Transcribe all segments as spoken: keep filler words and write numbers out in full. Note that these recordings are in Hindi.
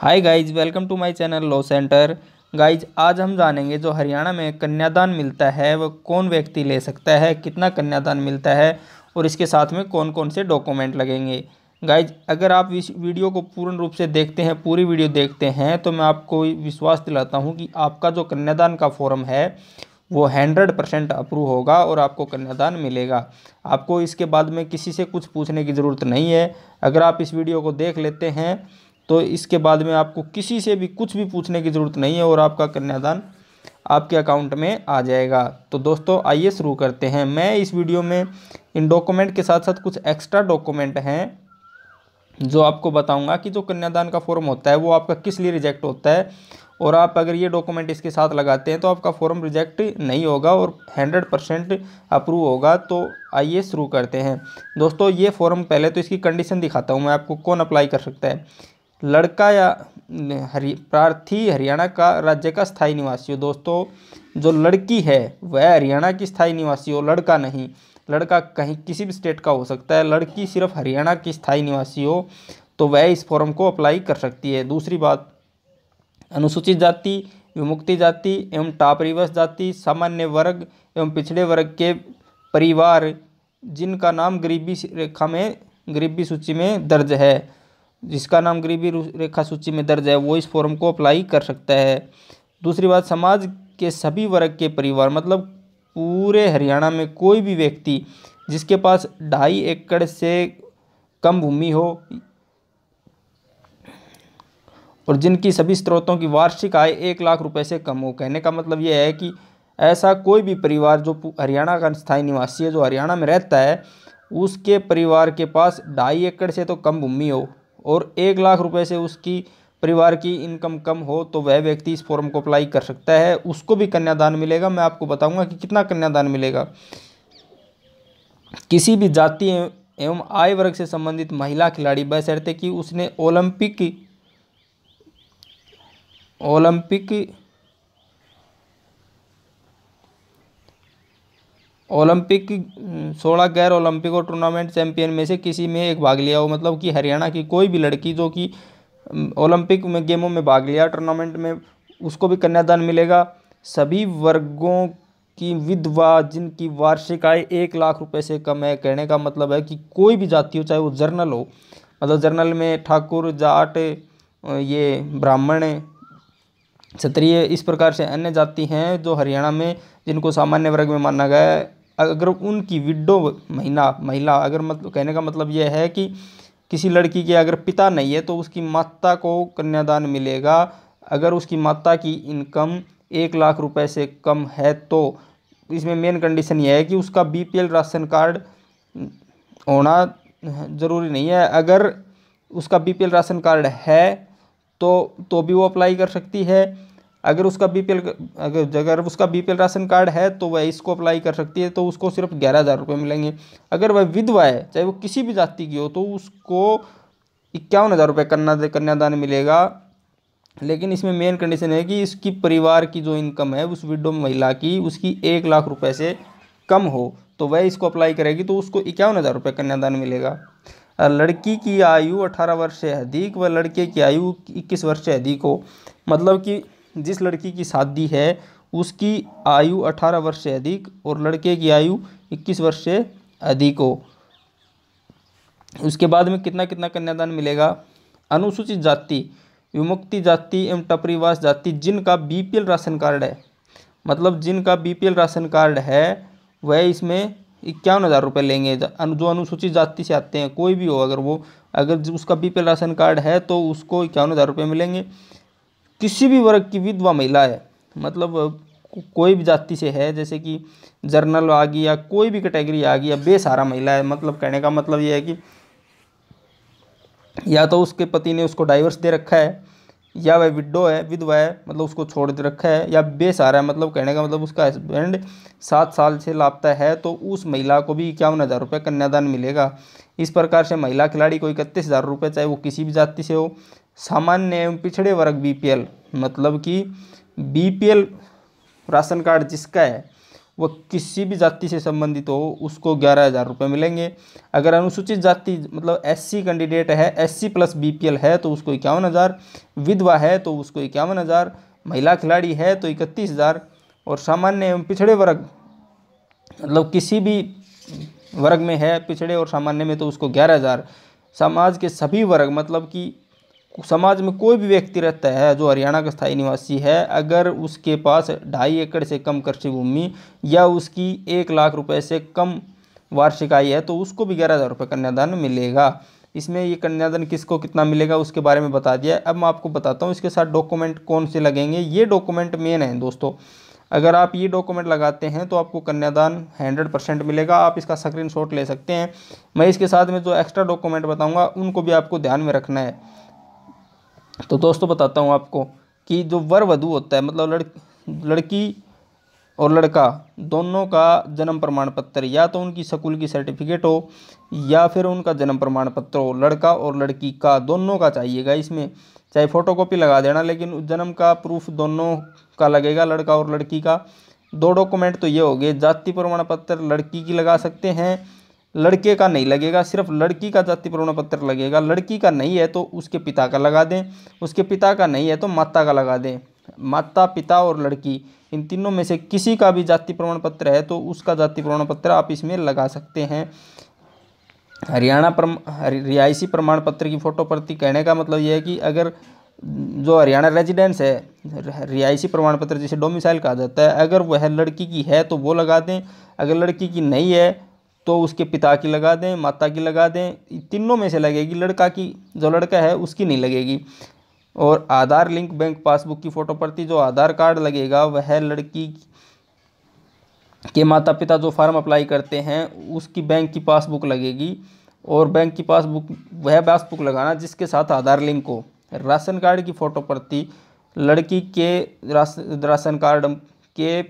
Hi guys, welcome to my channel law centre. Guys आज हम जानेंगे जो हरियाणा में कन्यादान मिलता है वह कौन व्यक्ति ले सकता है, कितना कन्यादान मिलता है और इसके साथ में कौन कौन से डॉक्यूमेंट लगेंगे। गाइज अगर आप इस वीडियो को पूर्ण रूप से देखते हैं, पूरी वीडियो देखते हैं तो मैं आपको विश्वास दिलाता हूँ कि आपका जो कन्यादान का फॉर्म है वो हंड्रेड परसेंट अप्रूव होगा और आपको कन्यादान मिलेगा। आपको इसके बाद में किसी से कुछ पूछने की ज़रूरत नहीं है। अगर आप इस वीडियो को देख लेते हैं तो इसके बाद में आपको किसी से भी कुछ भी पूछने की ज़रूरत नहीं है और आपका कन्यादान आपके अकाउंट में आ जाएगा। तो दोस्तों आइए शुरू करते हैं। मैं इस वीडियो में इन डॉक्यूमेंट के साथ साथ कुछ एक्स्ट्रा डॉक्यूमेंट हैं जो आपको बताऊंगा कि जो कन्यादान का फॉर्म होता है वो आपका किस लिए रिजेक्ट होता है, और आप अगर ये डॉक्यूमेंट इसके साथ लगाते हैं तो आपका फॉर्म रिजेक्ट नहीं होगा और हंड्रेड परसेंट अप्रूव होगा। तो आइए शुरू करते हैं दोस्तों। ये फॉर्म पहले तो इसकी कंडीशन दिखाता हूँ मैं आपको, कौन अप्लाई कर सकता है। लड़का या हरि प्रार्थी हरियाणा का राज्य का स्थायी निवासी हो। दोस्तों जो लड़की है वह हरियाणा की स्थायी निवासी हो, लड़का नहीं। लड़का कहीं किसी भी स्टेट का हो सकता है, लड़की सिर्फ हरियाणा की स्थायी निवासी हो तो वह इस फॉर्म को अप्लाई कर सकती है। दूसरी बात, अनुसूचित जाति, विमुक्ति जाति एवं टाप रिवर्स जाति, सामान्य वर्ग एवं पिछड़े वर्ग के परिवार जिनका नाम गरीबी रेखा में गरीबी सूची में दर्ज है, जिसका नाम गरीबी रेखा सूची में दर्ज है वो इस फॉर्म को अप्लाई कर सकता है। दूसरी बात, समाज के सभी वर्ग के परिवार, मतलब पूरे हरियाणा में कोई भी व्यक्ति जिसके पास ढाई एकड़ से कम भूमि हो और जिनकी सभी स्रोतों की वार्षिक आय एक लाख रुपए से कम हो। कहने का मतलब यह है कि ऐसा कोई भी परिवार जो हरियाणा का स्थायी निवासी है, जो हरियाणा में रहता है, उसके परिवार के पास ढाई एकड़ से तो कम भूमि हो और एक लाख रुपए से उसकी परिवार की इनकम कम हो तो वह व्यक्ति इस फॉर्म को अप्लाई कर सकता है। उसको भी कन्यादान मिलेगा। मैं आपको बताऊंगा कि कितना कन्यादान मिलेगा। किसी भी जाति एवं आय वर्ग से संबंधित महिला खिलाड़ी बशर्ते कि उसने ओलंपिक ओलंपिक ओलंपिक सोलह गैर ओलंपिक और टूर्नामेंट चैंपियन में से किसी में एक भाग लिया हो। मतलब कि हरियाणा की कोई भी लड़की जो कि ओलंपिक में गेमों में भाग लिया, टूर्नामेंट में, उसको भी कन्यादान मिलेगा। सभी वर्गों की विधवा जिनकी वार्षिक आय एक लाख रुपए से कम है। कहने का मतलब है कि कोई भी जाति हो, चाहे वो जर्नल हो, मतलब जर्नल में ठाकुर, जाट, ये ब्राह्मण, क्षत्रिय, इस प्रकार से अन्य जाति हैं जो हरियाणा में जिनको सामान्य वर्ग में माना गया है, अगर उनकी विडो महिला महिला अगर मतलब कहने का मतलब यह है कि किसी लड़की के अगर पिता नहीं है तो उसकी माता को कन्यादान मिलेगा। अगर उसकी माता की इनकम एक लाख रुपए से कम है तो इसमें मेन कंडीशन यह है कि उसका बीपीएल राशन कार्ड होना ज़रूरी नहीं है। अगर उसका बीपीएल राशन कार्ड है तो तो भी वो अप्लाई कर सकती है। अगर उसका बीपीएल अगर अगर उसका बीपीएल राशन कार्ड है तो वह इसको अप्लाई कर सकती है, तो उसको सिर्फ ग्यारह हज़ार रुपये मिलेंगे। अगर वह विधवा है, चाहे वो किसी भी जाति की हो, तो उसको इक्यावन हज़ार रुपये कन्या कन्यादान मिलेगा। लेकिन इसमें मेन कंडीशन है कि इसकी परिवार की जो इनकम है उस विडो महिला की, उसकी एक लाख रुपये से कम हो तो वह इसको अप्लाई करेगी तो उसको इक्यावन हज़ार रुपये कन्यादान मिलेगा। लड़की की आयु अठारह वर्ष से अधिक व लड़के की आयु इक्कीस वर्ष से अधिक हो, मतलब कि जिस लड़की की शादी है उसकी आयु अठारह वर्ष से अधिक और लड़के की आयु इक्कीस वर्ष से अधिक हो। उसके बाद में कितना कितना कन्यादान मिलेगा। अनुसूचित जाति, विमुक्ति जाति एवं टपरीवास जाति जिनका बीपीएल राशन कार्ड है, मतलब जिनका बीपीएल राशन कार्ड है वह इसमें इक्यावन हज़ार रुपये लेंगे। जो अनुसूचित जाति से आते हैं, कोई भी हो, अगर वो अगर उसका बीपीएल राशन कार्ड है तो उसको इक्यावन हज़ार रुपये मिलेंगे। किसी भी वर्ग की विधवा महिला है, मतलब कोई भी जाति से है, जैसे कि जर्नल आ गई या कोई भी कैटेगरी आ गई या बेसहारा महिला है, मतलब कहने का मतलब ये है कि या तो उसके पति ने उसको डाइवर्स दे रखा है या वह विडो है, विधवा है, मतलब उसको छोड़ दे रखा है, या बेसहारा है, मतलब कहने का मतलब उसका हस्बैंड सात साल से लापता है, तो उस महिला को भी इक्यावन हज़ार रुपये कन्यादान मिलेगा। इस प्रकार से महिला खिलाड़ी को इकतीस हज़ार रुपये, चाहे वो किसी भी जाति से हो। सामान्य एवं पिछड़े वर्ग बीपीएल, मतलब कि बीपीएल राशन कार्ड जिसका है वह किसी भी जाति से संबंधित हो उसको ग्यारह हज़ार रुपये मिलेंगे। अगर अनुसूचित जाति मतलब एससी कैंडिडेट है, एससी प्लस बीपीएल है तो उसको इक्यावन हज़ार, विधवा है तो उसको इक्यावन हज़ार, महिला खिलाड़ी है तो इकतीस हज़ार, और सामान्य एवं पिछड़े वर्ग मतलब किसी भी वर्ग में है पिछड़े और सामान्य में तो उसको ग्यारह हज़ार। समाज के सभी वर्ग मतलब कि समाज में कोई भी व्यक्ति रहता है जो हरियाणा का स्थायी निवासी है, अगर उसके पास ढाई एकड़ से कम कृषि भूमि या उसकी एक लाख रुपए से कम वार्षिक आय है तो उसको भी ग्यारह हज़ार रुपये कन्यादान मिलेगा। इसमें ये कन्यादान किसको कितना मिलेगा उसके बारे में बता दिया। अब मैं आपको बताता हूँ इसके साथ डॉक्यूमेंट कौन से लगेंगे। ये डॉक्यूमेंट मेन है दोस्तों, अगर आप ये डॉक्यूमेंट लगाते हैं तो आपको कन्यादान सौ परसेंट मिलेगा। आप इसका स्क्रीन शॉट ले सकते हैं। मैं इसके साथ में जो एक्स्ट्रा डॉक्यूमेंट बताऊंगा उनको भी आपको ध्यान में रखना है। तो दोस्तों बताता हूँ आपको कि जो वर वधू होता है मतलब लड़ लड़की और लड़का दोनों का जन्म प्रमाण पत्र या तो उनकी स्कूल की सर्टिफिकेट हो या फिर उनका जन्म प्रमाण पत्र हो, लड़का और लड़की का दोनों का चाहिएगा। इसमें चाहे फ़ोटोकॉपी लगा देना लेकिन जन्म का प्रूफ दोनों का लगेगा, लड़का और लड़की का। दो डॉक्यूमेंट तो ये हो गए। जाति प्रमाण पत्र लड़की की लगा सकते हैं, लड़के का नहीं लगेगा, सिर्फ लड़की का जाति प्रमाण पत्र लगेगा। लड़की का नहीं है तो उसके पिता का लगा दें, उसके पिता का नहीं है तो माता का लगा दें। माता, पिता और लड़की इन तीनों में से किसी का भी जाति प्रमाण पत्र है तो उसका जाति प्रमाण पत्र आप इसमें लगा सकते हैं। हरियाणा रिहायशी प्रमाण पत्र की फ़ोटो प्रति, कहने का मतलब यह है कि अगर जो हरियाणा रेजिडेंस है रिहायशी प्रमाण पत्र जिसे डोमिसाइल कहा जाता है, अगर वह लड़की की है तो वो लगा दें, अगर लड़की की नहीं है तो उसके पिता की लगा दें, माता की लगा दें, तीनों में से लगेगी। लड़का की, जो लड़का है उसकी नहीं लगेगी। और आधार लिंक बैंक पासबुक की फ़ोटो प्रति, जो आधार कार्ड लगेगा वह लड़की के माता पिता जो फॉर्म अप्लाई करते हैं उसकी बैंक की पासबुक लगेगी। और बैंक की पासबुक वह पासबुक लगाना जिसके साथ आधार लिंक हो। राशन कार्ड की फ़ोटो प्रति, लड़की के राशन कार्ड के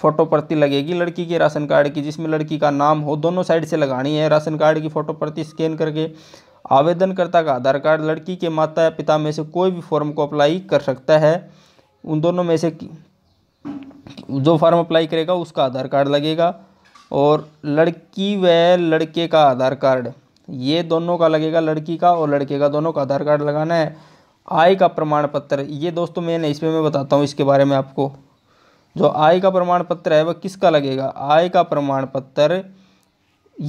फ़ोटो प्रति लगेगी, लड़की के राशन कार्ड की जिसमें लड़की का नाम हो, दोनों साइड से लगानी है। राशन कार्ड की फ़ोटो प्रति स्कैन करके आवेदनकर्ता का आधार कार्ड, लड़की के माता या पिता में से कोई भी फॉर्म को अप्लाई कर सकता है, उन दोनों में से जो फॉर्म अप्लाई करेगा उसका आधार कार्ड लगेगा। और लड़की व लड़के का आधार कार्ड, ये दोनों का लगेगा, लड़की का और लड़के का दोनों का आधार कार्ड लगाना है। आय का प्रमाण पत्र, ये दोस्तों मैंने इसमें मैं बताता हूँ इसके बारे में आपको। जो आय का प्रमाण पत्र है वह किसका लगेगा? आय का प्रमाण पत्र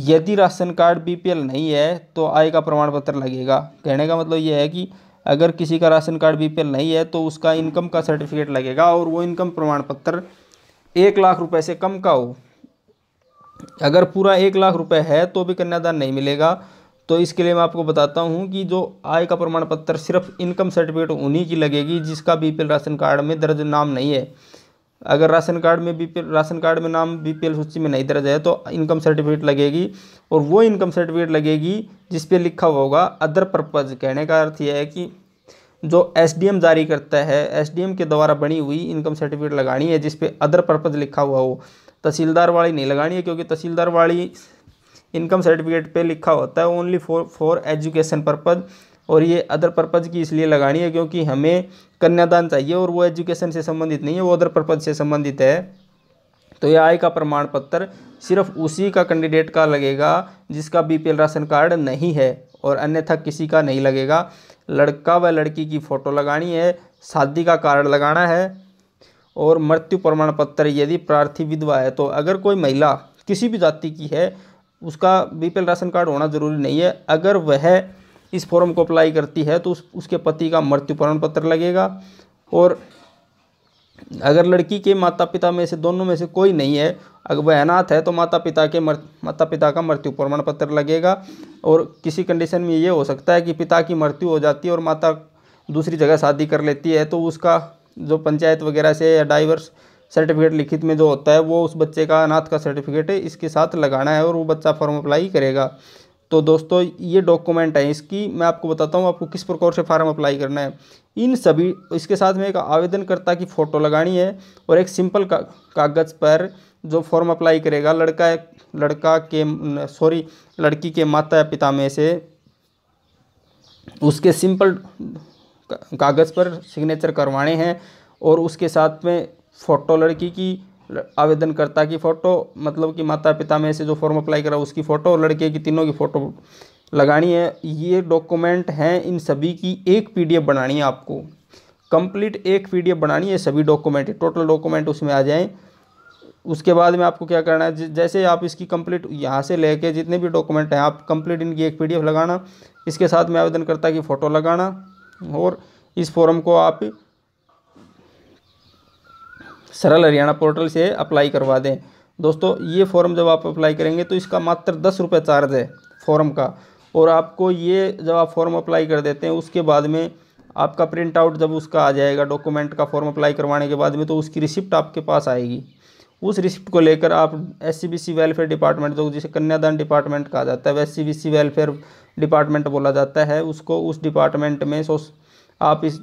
यदि राशन कार्ड बीपीएल नहीं है तो आय का प्रमाण पत्र लगेगा। कहने का मतलब यह है कि अगर किसी का राशन कार्ड बीपीएल नहीं है तो उसका इनकम का सर्टिफिकेट लगेगा और वो इनकम प्रमाण पत्र एक लाख रुपए से कम का हो। अगर पूरा एक लाख रुपए है तो भी कन्यादान नहीं मिलेगा। तो इसके लिए मैं आपको बताता हूं कि जो आय का प्रमाण पत्र सिर्फ इनकम सर्टिफिकेट उन्हीं की लगेगी जिसका बीपीएल राशन कार्ड में दर्ज नाम नहीं है। अगर राशन कार्ड में बीपीएल राशन कार्ड में नाम बीपीएल सूची में नहीं दर्ज है तो इनकम सर्टिफिकेट लगेगी और वो इनकम सर्टिफिकेट लगेगी जिस पे लिखा हुआ होगा अदर पर्पज़। कहने का अर्थ यह है कि जो एसडीएम जारी करता है एसडीएम के द्वारा बनी हुई इनकम सर्टिफिकेट लगानी है जिस पे अदर पर्पज़ लिखा हुआ हो। तहसीलदार वाली नहीं लगानी है क्योंकि तहसीलदार वाली इनकम सर्टिफिकेट पर लिखा होता है only for for education purpose, और ये अदर पर्पज़ की इसलिए लगानी है क्योंकि हमें कन्यादान चाहिए और वो एजुकेशन से संबंधित नहीं है, वो अदर पर्पज़ से संबंधित है। तो ये आय का प्रमाण पत्र सिर्फ उसी का कैंडिडेट का लगेगा जिसका बीपीएल राशन कार्ड नहीं है और अन्यथा किसी का नहीं लगेगा। लड़का व लड़की की फ़ोटो लगानी है, शादी का कार्ड लगाना है। और मृत्यु प्रमाण पत्र यदि प्रार्थी विधवा है तो अगर कोई महिला किसी भी जाति की है उसका बीपीएल राशन कार्ड होना ज़रूरी नहीं है, अगर वह इस फॉर्म को अप्लाई करती है तो उस उसके पति का मृत्यु प्रमाण पत्र लगेगा। और अगर लड़की के माता पिता में से दोनों में से कोई नहीं है, अगर वह अनाथ है तो माता पिता के माता पिता का मृत्यु प्रमाण पत्र लगेगा। और किसी कंडीशन में ये हो सकता है कि पिता की मृत्यु हो जाती है और माता दूसरी जगह शादी कर लेती है तो उसका जो पंचायत वगैरह से या डाइवर्स सर्टिफिकेट लिखित में जो होता है वो उस बच्चे का अनाथ का सर्टिफिकेट इसके साथ लगाना है और वो बच्चा फॉर्म अप्लाई करेगा। तो दोस्तों ये डॉक्यूमेंट है इसकी। मैं आपको बताता हूँ आपको किस प्रकार से फार्म अप्लाई करना है। इन सभी इसके साथ में एक आवेदनकर्ता की फ़ोटो लगानी है और एक सिंपल का, कागज़ पर जो फॉर्म अप्लाई करेगा लड़का लड़का के सॉरी लड़की के माता या पिता में से उसके सिंपल कागज़ पर सिग्नेचर करवाने हैं और उसके साथ में फ़ोटो लड़की की आवेदनकर्ता की फ़ोटो, मतलब कि माता पिता में से जो फॉर्म अप्लाई करा उसकी फ़ोटो और लड़के की तीनों की फ़ोटो लगानी है। ये डॉक्यूमेंट हैं, इन सभी की एक पीडीएफ बनानी है आपको, कंप्लीट एक पीडीएफ बनानी है सभी डॉक्यूमेंट, टोटल डॉक्यूमेंट उसमें आ जाएं। उसके बाद में आपको क्या करना है, जैसे आप इसकी कंप्लीट यहाँ से लेके जितने भी डॉक्यूमेंट हैं आप कंप्लीट इनकी एक पीडीएफ लगाना, इसके साथ में आवेदनकर्ता की फ़ोटो लगाना और इस फॉर्म को आप सरल हरियाणा पोर्टल से अप्लाई करवा दें। दोस्तों ये फॉर्म जब आप अप्लाई करेंगे तो इसका मात्र दस रुपये चार्ज है फॉर्म का, और आपको ये जब आप फॉर्म अप्लाई कर देते हैं उसके बाद में आपका प्रिंट आउट जब उसका आ जाएगा डॉक्यूमेंट का, फॉर्म अप्लाई करवाने के बाद में, तो उसकी रिसिप्ट आपके पास आएगी। उस रिसिप्ट को लेकर आप S C B C welfare department, जो जिसे कन्यादान डिपार्टमेंट कहा जाता है, S C B C welfare department बोला जाता है उसको, उस डिपार्टमेंट में सो आप इस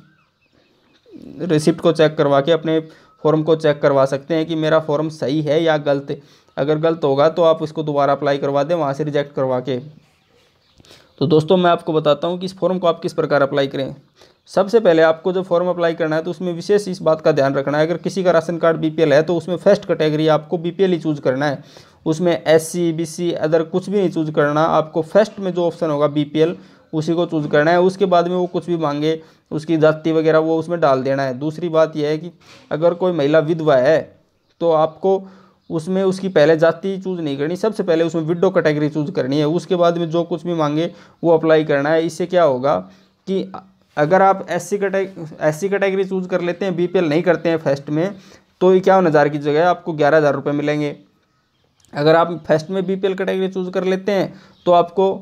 रिसिप्ट को चेक करवा के अपने फॉर्म को चेक करवा सकते हैं कि मेरा फॉर्म सही है या गलत है। अगर गलत होगा तो आप इसको दोबारा अप्लाई करवा दें वहाँ से रिजेक्ट करवा के। तो दोस्तों मैं आपको बताता हूँ कि इस फॉर्म को आप किस प्रकार अप्लाई करें। सबसे पहले आपको जब फॉर्म अप्लाई करना है तो उसमें विशेष इस बात का ध्यान रखना है, अगर किसी का राशन कार्ड बीपीएल है तो उसमें फर्स्ट कैटेगरी आपको बीपीएल ही चूज़ करना है, उसमें एससी बीसी अदर कुछ भी नहीं चूज़ करना, आपको फर्स्ट में जो ऑप्शन होगा बीपीएल उसी को चूज़ करना है। उसके बाद में वो कुछ भी मांगे उसकी जाति वगैरह वो उसमें डाल देना है। दूसरी बात यह है कि अगर कोई महिला विधवा है तो आपको उसमें उसकी पहले जाति चूज़ नहीं करनी, सबसे पहले उसमें विडो कैटेगरी चूज़ करनी है, उसके बाद में जो कुछ भी मांगे वो अप्लाई करना है। इससे क्या होगा कि अगर आप S C category S C category choose कर लेते हैं, बी पी एल नहीं करते हैं फर्स्ट में, तो इक्यावन हज़ार की जगह आपको ग्यारह हज़ार रुपये मिलेंगे। अगर आप फर्स्ट में B P L category choose कर लेते हैं तो आपको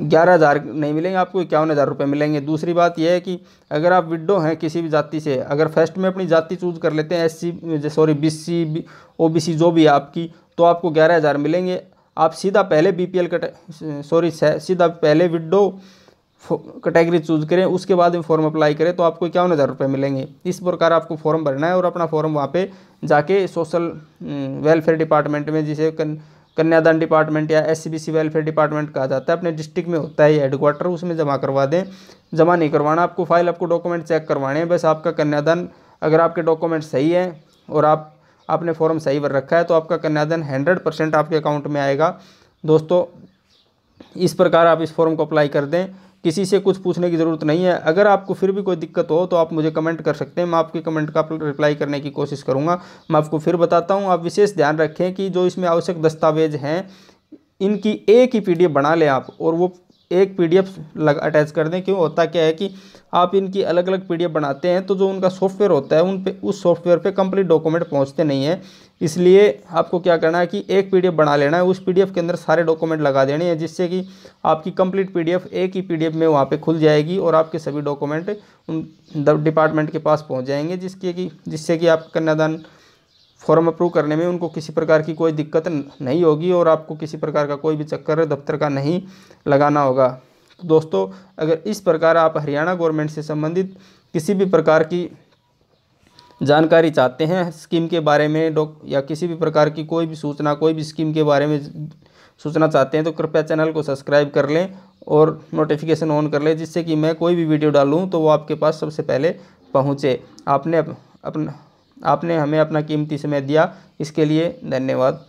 ग्यारह हज़ार नहीं मिलेंगे, आपको इक्यावन हज़ार रुपये मिलेंगे। दूसरी बात यह है कि अगर आप विडो हैं किसी भी जाति से, अगर फर्स्ट में अपनी जाति चूज़ कर लेते हैं एससी सॉरी बीसी ओबीसी जो भी आपकी, तो आपको ग्यारह हज़ार मिलेंगे। आप सीधा पहले बीपीएल कैटे सॉरी सीधा पहले विडो कैटेगरी चूज़ करें, उसके बाद में फॉर्म अप्लाई करें तो आपको इक्यावन हज़ार रुपये मिलेंगे। इस प्रकार आपको फॉर्म भरना है और अपना फॉर्म वहाँ पर जाके सोशल वेलफेयर डिपार्टमेंट में, जिसे कन्यादान डिपार्टमेंट या S C B C welfare department कहा जाता है, अपने डिस्ट्रिक्ट में होता है ये हेडक्वार्टर, उसमें जमा करवा दें। जमा नहीं करवाना आपको फाइल, आपको डॉक्यूमेंट चेक करवाने हैं बस। आपका कन्यादान, अगर आपके डॉक्यूमेंट सही हैं और आप आपने फॉर्म सही भर रखा है तो आपका कन्यादान हंड्रेड परसेंट आपके अकाउंट में आएगा। दोस्तों इस प्रकार आप इस फॉर्म को अप्लाई कर दें, किसी से कुछ पूछने की ज़रूरत नहीं है। अगर आपको फिर भी कोई दिक्कत हो तो आप मुझे कमेंट कर सकते हैं, मैं आपके कमेंट का रिप्लाई करने की कोशिश करूंगा। मैं आपको फिर बताता हूं, आप विशेष ध्यान रखें कि जो इसमें आवश्यक दस्तावेज हैं इनकी एक ही पीडीएफ बना लें आप, और वो एक पीडीएफ लग अटैच कर दें। क्यों, होता क्या है कि आप इनकी अलग अलग पीडीएफ बनाते हैं तो जो उनका सॉफ्टवेयर होता है उन पर, उस सॉफ्टवेयर पर कंप्लीट डॉक्यूमेंट पहुँचते नहीं है। इसलिए आपको क्या करना है कि एक पीडीएफ बना लेना है, उस पीडीएफ के अंदर सारे डॉक्यूमेंट लगा देने हैं, जिससे कि आपकी कंप्लीट पीडीएफ एक ही पीडीएफ में वहाँ पे खुल जाएगी और आपके सभी डॉक्यूमेंट उन डिपार्टमेंट के पास पहुँच जाएंगे, जिसके कि जिससे कि आप कन्यादान फॉर्म अप्रूव करने में उनको किसी प्रकार की कोई दिक्कत नहीं होगी और आपको किसी प्रकार का कोई भी चक्कर दफ्तर का नहीं लगाना होगा। तो दोस्तों अगर इस प्रकार आप हरियाणा गवर्नमेंट से संबंधित किसी भी प्रकार की जानकारी चाहते हैं, स्कीम के बारे में डॉक या किसी भी प्रकार की कोई भी सूचना, कोई भी स्कीम के बारे में सूचना चाहते हैं, तो कृपया चैनल को सब्सक्राइब कर लें और नोटिफिकेशन ऑन कर लें, जिससे कि मैं कोई भी वीडियो डालूं तो वो आपके पास सबसे पहले पहुंचे। आपने अपना आपने हमें अपना कीमती समय दिया, इसके लिए धन्यवाद।